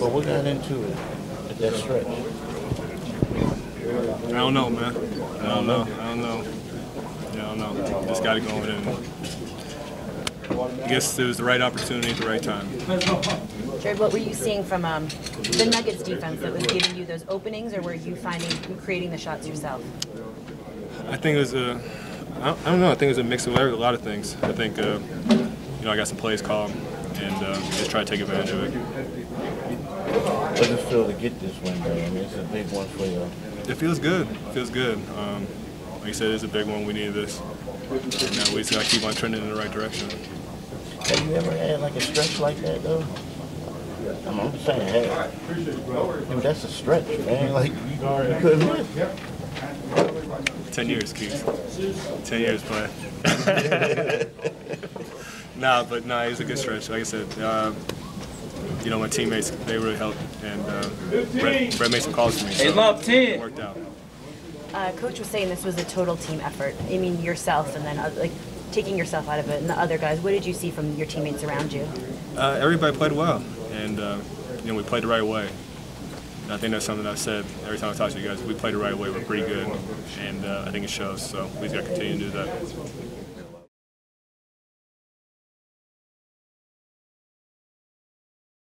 But we got into it at that stretch. I don't know, man. I don't know. Just got to go in. I guess it was the right opportunity at the right time. Jared, what were you seeing from the Nuggets defense that was giving you those openings, or were you creating the shots yourself? I think it was a, I don't know. I think it was a mix of a lot of things. I think you know, I got some plays called and just try to take advantage of it. How does it feel to get this win, though? I mean, it's a big one for you. It feels good. It feels good. Like I said, it's a big one. We needed this. And now we just got to keep on trending in the right direction. Have you ever had like a stretch like that, though? I'm just saying, hey, dude, that's a stretch, man. Like, you couldn't win. 10 years, Keith. 10 years, play. Nah, it was a good stretch. Like I said, you know, my teammates, they really helped, and Brett made some calls for me. So it worked out. Coach was saying this was a total team effort. I mean, yourself and then like taking yourself out of it and the other guys. What did you see from your teammates around you? Everybody played well, and you know, we played the right way. And I think that's something that I've said every time I talk to you guys. We played the right way. We're pretty good, and I think it shows. So we just got to continue to do that.